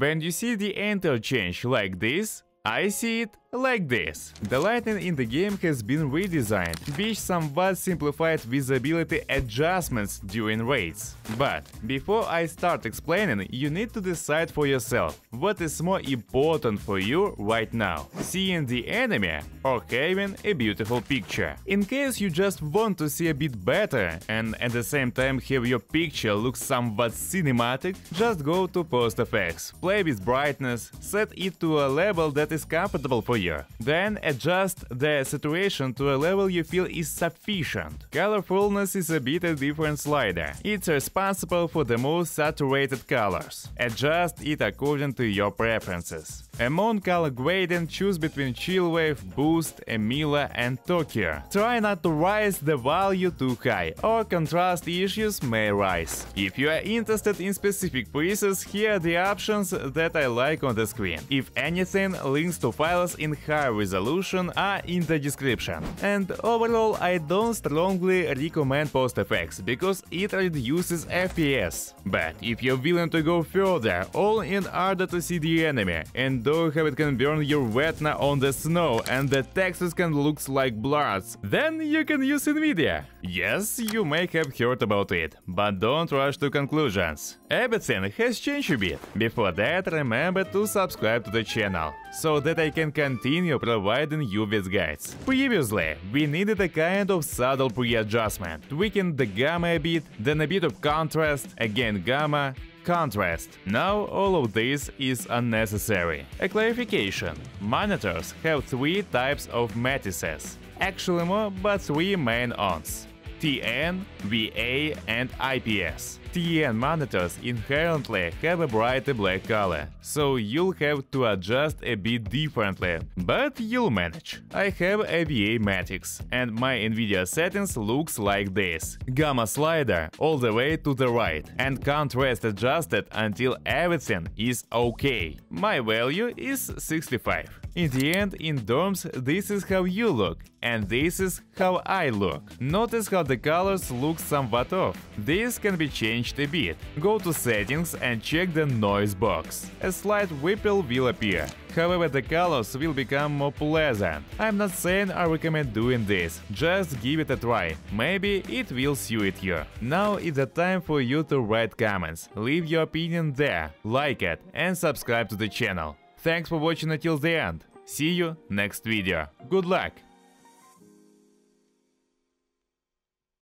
When you see the interchange like this, I see it like this. The lighting in the game has been redesigned, which somewhat simplified visibility adjustments during raids. But before I start explaining, you need to decide for yourself what is more important for you right now: seeing the enemy or having a beautiful picture. In case you just want to see a bit better and at the same time have your picture look somewhat cinematic, just go to PostFX, play with brightness, set it to a level that is comfortable for you. Then adjust the saturation to a level you feel is sufficient. Colorfulness is a bit a different slider. It's responsible for the most saturated colors. Adjust it according to your preferences. Among color grading, choose between Chillwave, Boost, Emila and Tokyo. Try not to raise the value too high, or contrast issues may rise. If you are interested in specific presets, here are the options that I like on the screen. If anything, links to files in high resolution are in the description. And overall, I don't strongly recommend PostFX because it reduces FPS. But if you're willing to go further, all in order to see the enemy, and don't have it can burn your retina on the snow and the textures can look like blurs, then you can use Nvidia. Yes, you may have heard about it, but don't rush to conclusions. Everything has changed a bit. Before that, remember to subscribe to the channel, so that I can continue providing you with guides. Previously, we needed a kind of subtle pre-adjustment, tweaking the gamma a bit, then a bit of contrast, again gamma, contrast. Now all of this is unnecessary. A clarification: monitors have three types of matices, actually more, but three main ones: TN, VA and IPS. TN monitors inherently have a brighter black color, so you'll have to adjust a bit differently, but you'll manage. I have a VA Matix, and my Nvidia settings looks like this: gamma slider all the way to the right, and contrast adjusted until everything is okay. My value is 65. In the end, in dorms, this is how you look, and this is how I look. Notice how the colors look somewhat off. This can be changed a bit. Go to settings and check the noise box. A slight ripple will appear. However, the colors will become more pleasant. I'm not saying I recommend doing this, just give it a try, maybe it will suit you. Now is the time for you to write comments, leave your opinion there, like it and subscribe to the channel. Thanks for watching until the end, see you next video, good luck!